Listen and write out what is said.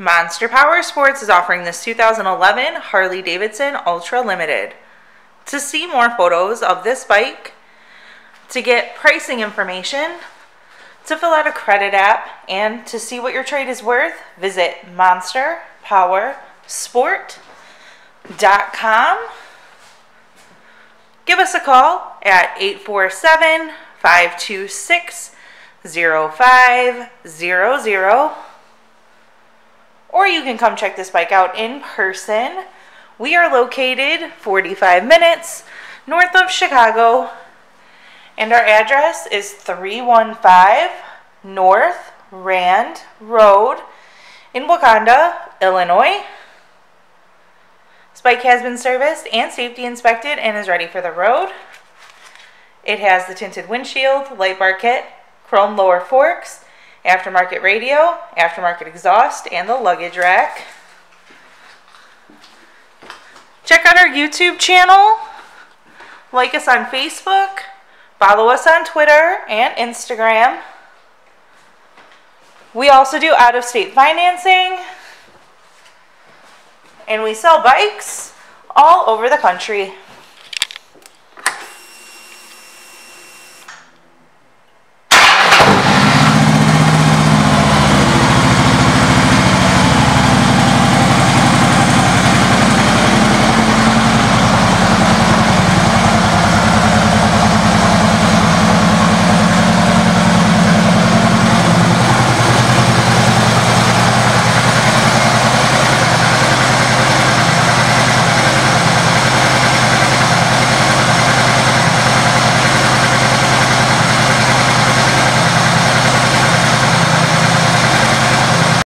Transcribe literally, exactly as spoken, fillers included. Monster Power Sports is offering this two thousand eleven Harley-Davidson Ultra Limited. To see more photos of this bike, to get pricing information, to fill out a credit app, and to see what your trade is worth, visit monster power sport dot com. Give us a call at eight four seven, five two six, zero five zero zero. Or you can come check this bike out in person. We are located forty-five minutes north of Chicago, and our address is three one five North Rand Road in Wauconda, Illinois. This bike has been serviced and safety inspected and is ready for the road. It has the tinted windshield, light bar kit, chrome lower forks, aftermarket radio, aftermarket exhaust, and the luggage rack. Check out our YouTube channel, like us on Facebook, follow us on Twitter and Instagram. We also do out-of-state financing, and we sell bikes all over the country.